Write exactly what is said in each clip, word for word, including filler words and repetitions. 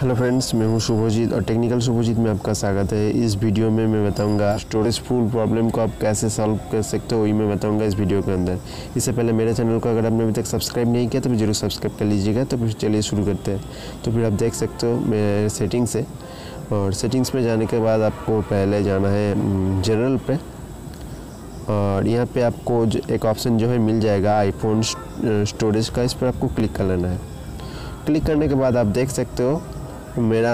Hello friends, मैं हूं सुभाषित और टेक्निकल सुभाषित में आपका स्वागत है। इस वीडियो में मैं बताऊंगा स्टोरेज फुल प्रॉब्लम को आप कैसे सॉल्व कर सकते हो, वही मैं बताऊंगा इस वीडियो के अंदर। इससे पहले मेरे चैनल को अगर आपने अभी तक सब्सक्राइब नहीं किया तो भी जरूर सब्सक्राइब कर लीजिएगा। तो फिर चलिए शुरू करते हैं। तो फिर आप देख सकते हो मेरे सेटिंग्स है, और सेटिंग्स में जाने के बाद आपको पहले जाना है जनरल पर, और यहाँ पर आपको एक ऑप्शन जो है मिल जाएगा आईफोन स्टोरेज का, इस पर आपको क्लिक कर लेना है। क्लिक करने के बाद आप देख सकते हो मेरा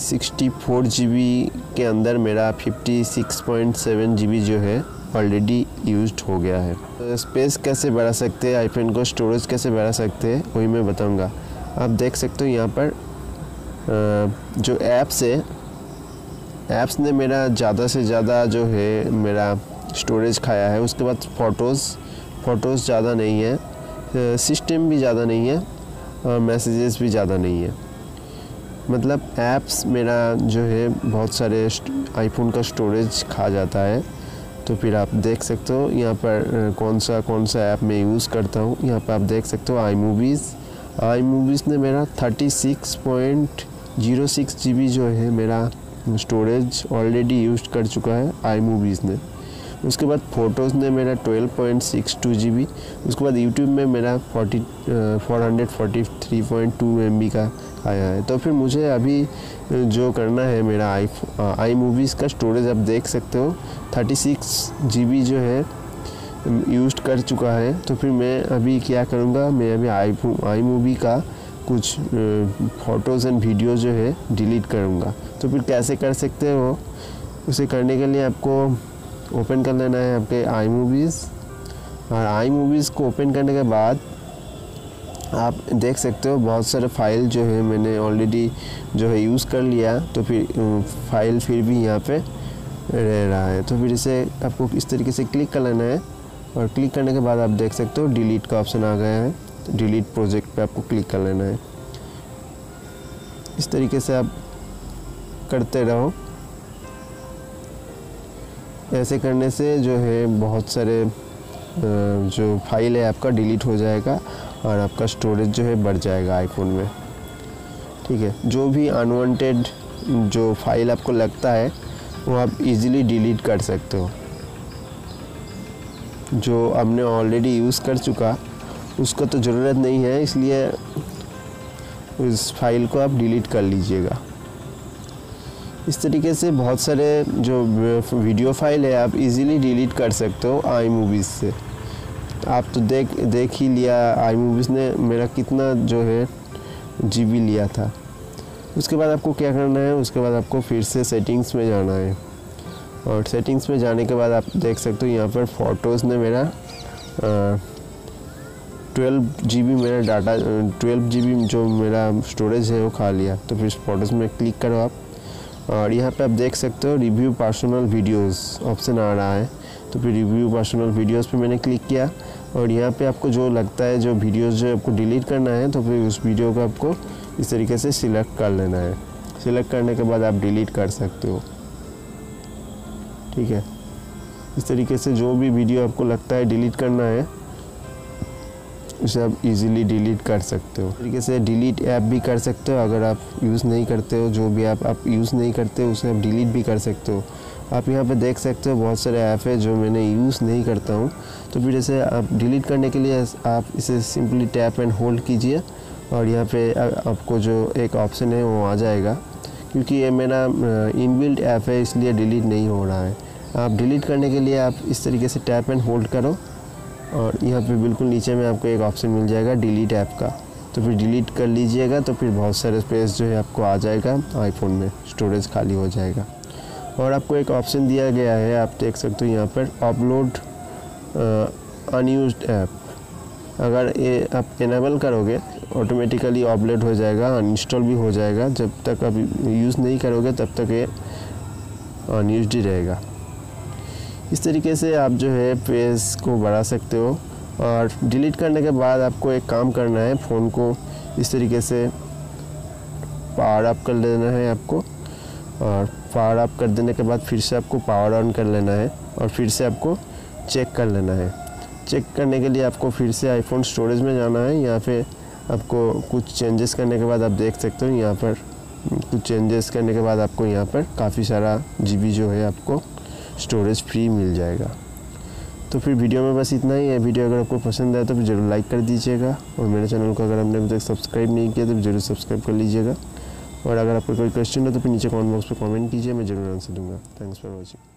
सिक्सटी फोर जीबी के अंदर मेरा fifty six point seven GB जो है ऑलरेडी यूज्ड हो गया है। तो स्पेस कैसे बढ़ा सकते हैं, आईफोन को स्टोरेज कैसे बढ़ा सकते हैं, वही मैं बताऊंगा। आप देख सकते हो यहाँ पर जो ऐप्स है, ऐप्स ने मेरा ज़्यादा से ज़्यादा जो है मेरा स्टोरेज खाया है। उसके बाद फ़ोटोज़ फ़ोटोज़ ज़्यादा नहीं है, सिस्टम भी ज़्यादा नहीं है, और मैसेजेस भी ज़्यादा नहीं है। मतलब ऐप्स मेरा जो है बहुत सारे आईफोन का स्टोरेज खा जाता है। तो फिर आप देख सकते हो यहाँ पर कौन सा कौन सा ऐप मैं यूज़ करता हूँ। यहाँ पर आप देख सकते हो आई मूवीज़ आई मूवीज़ ने मेरा thirty six point zero six GB जो है मेरा स्टोरेज ऑलरेडी यूज कर चुका है आई मूवीज़ ने। उसके बाद फ़ोटोज़ ने मेरा twelve point six two GB, उसके बाद यूट्यूब में मेरा forty four forty three point two MB का आया है। तो फिर मुझे अभी जो करना है, मेरा आई आई मूवीज़ का स्टोरेज आप देख सकते हो थर्टी सिक्स जीबी जो है यूज कर चुका है। तो फिर मैं अभी क्या करूँगा, मैं अभी आई आई मूवी का कुछ फ़ोटोज़ एंड वीडियो जो है डिलीट करूँगा। तो फिर कैसे कर सकते हो, उसे करने के लिए आपको ओपन कर लेना है आपके आई मूवीज़, और आई मूवीज़ को ओपन करने के बाद आप देख सकते हो बहुत सारे फाइल जो है मैंने ऑलरेडी जो है यूज़ कर लिया। तो फिर फाइल फिर भी यहाँ पे रह रहा है। तो फिर इसे आपको इस तरीके से क्लिक कर लेना है, और क्लिक करने के बाद आप देख सकते हो डिलीट का ऑप्शन आ गया है। तो डिलीट प्रोजेक्ट पे आपको क्लिक कर लेना है। इस तरीके से आप करते रहो। ऐसे करने से जो है बहुत सारे जो फाइल है आपका डिलीट हो जाएगा, और आपका स्टोरेज जो है बढ़ जाएगा आईफोन में। ठीक है, जो भी अनवांटेड जो फाइल आपको लगता है वो आप इजीली डिलीट कर सकते हो। जो आपने ऑलरेडी यूज़ कर चुका उसको तो ज़रूरत नहीं है, इसलिए उस फाइल को आप डिलीट कर लीजिएगा। इस तरीके से बहुत सारे जो वीडियो फाइल है आप इजीली डिलीट कर सकते हो आई मूवीज़ से। आप तो देख देख ही लिया आई मूवीज़ ने मेरा कितना जो है जीबी लिया था। उसके बाद आपको क्या करना है, उसके बाद आपको फिर से सेटिंग्स में जाना है, और सेटिंग्स में जाने के बाद आप देख सकते हो यहाँ पर फ़ोटोज़ ने मेरा ट्वेल्व जीबी मेरा डाटा ट्वेल्व जीबी जो मेरा स्टोरेज है वो खा लिया। तो फिर फ़ोटोज़ में क्लिक करो आप, और यहाँ पे आप देख सकते हो रिव्यू पर्सनल वीडियोस ऑप्शन आ रहा है। तो फिर रिव्यू पर्सनल वीडियोस पे मैंने क्लिक किया, और यहाँ पे आपको जो लगता है जो वीडियोस जो आपको डिलीट करना है, तो फिर उस वीडियो को आपको इस तरीके से सिलेक्ट कर लेना है। सिलेक्ट करने के बाद आप डिलीट कर सकते हो। ठीक है, इस तरीके से जो भी वीडियो आपको लगता है डिलीट करना है उसे आप इजीली डिलीट कर सकते हो। तरीके से डिलीट ऐप भी कर सकते हो, अगर आप यूज़ नहीं करते हो, जो भी ऐप आप, आप यूज़ नहीं करते हो उसे आप डिलीट भी कर सकते हो। आप यहाँ पे देख सकते हो बहुत सारे ऐप है जो मैंने यूज़ नहीं करता हूँ। तो फिर इसे आप डिलीट करने के लिए आप इसे सिंपली टैप एंड होल्ड कीजिए, और यहाँ पे आपको जो एक ऑप्शन है वो आ जाएगा। क्योंकि ये मेरा इनबिल्ट ऐप है इसलिए डिलीट नहीं हो रहा है। आप डिलीट करने के लिए आप इस तरीके से टैप एंड होल्ड करो, और यहाँ पे बिल्कुल नीचे में आपको एक ऑप्शन मिल जाएगा डिलीट ऐप का। तो फिर डिलीट कर लीजिएगा, तो फिर बहुत सारे स्पेस जो है आपको आ जाएगा आईफोन में, स्टोरेज खाली हो जाएगा। और आपको एक ऑप्शन दिया गया है, आप देख सकते हो यहाँ पर अपलोड अनयूज्ड ऐप। अगर ये आप इनेबल करोगे ऑटोमेटिकली अपलोड हो जाएगा, अनइंस्टॉल भी हो जाएगा। जब तक आप यूज़ नहीं करोगे तब तक ये अनयूज्ड ही रहेगा। इस तरीके से आप जो है पेज को बढ़ा सकते हो। और डिलीट करने के बाद आपको एक काम करना है, फ़ोन को इस तरीके से पावर अप कर लेना है आपको, और पावर अप कर देने के बाद फिर से आपको पावर ऑन कर लेना है, और फिर से आपको चेक कर लेना है। चेक करने के लिए आपको फिर से आईफोन स्टोरेज में जाना है। यहाँ पे आपको कुछ चेंजेस करने के बाद आप देख सकते हो यहाँ पर कुछ चेंजेस करने के बाद आपको यहाँ पर काफ़ी सारा जीबी जो है आपको स्टोरेज फ्री मिल जाएगा। तो फिर वीडियो में बस इतना ही है। वीडियो अगर आपको पसंद आए तो फिर ज़रूर लाइक कर दीजिएगा और मेरे चैनल को अगर हमने अभी तक सब्सक्राइब नहीं किया तो ज़रूर सब्सक्राइब कर लीजिएगा। और अगर आपको कोई क्वेश्चन हो तो फिर नीचे कमेंट बॉक्स पर कमेंट कीजिए, मैं ज़रूर आंसर दूंगा। Thanks for watching.